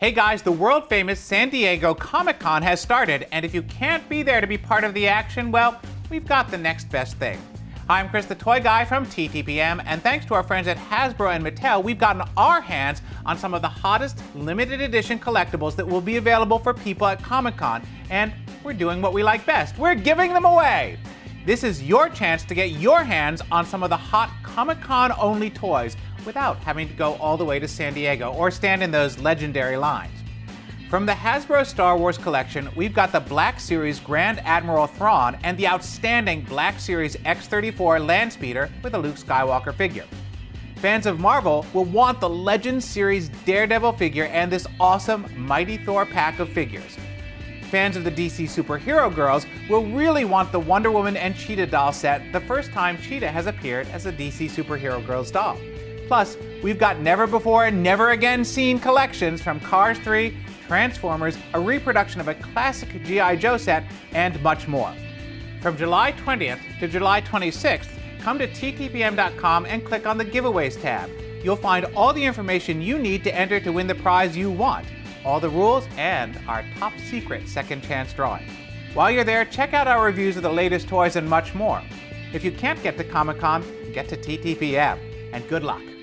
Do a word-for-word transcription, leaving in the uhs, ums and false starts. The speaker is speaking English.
Hey guys, the world-famous San Diego Comic-Con has started, and if you can't be there to be part of the action, well, we've got the next best thing. I'm Chris the Toy Guy from T T P M, and thanks to our friends at Hasbro and Mattel, we've gotten our hands on some of the hottest limited edition collectibles that will be available for people at Comic-Con, and we're doing what we like best. We're giving them away! This is your chance to get your hands on some of the hot Comic-Con-only toys, without having to go all the way to San Diego or stand in those legendary lines. From the Hasbro Star Wars collection, we've got the Black Series Grand Admiral Thrawn and the outstanding Black Series X thirty-four Landspeeder with a Luke Skywalker figure. Fans of Marvel will want the Legends Series Daredevil figure and this awesome Mighty Thor pack of figures. Fans of the D C Super Hero Girls will really want the Wonder Woman and Cheetah doll set, the first time Cheetah has appeared as a D C Super Hero Girls doll. Plus, we've got never-before, never-again-seen collections from Cars three, Transformers, a reproduction of a classic G I Joe set, and much more. From July twentieth to July twenty-sixth, come to T T P M dot com and click on the Giveaways tab. You'll find all the information you need to enter to win the prize you want, all the rules, and our top-secret second-chance drawing. While you're there, check out our reviews of the latest toys and much more. If you can't get to Comic-Con, get to T T P M, and good luck.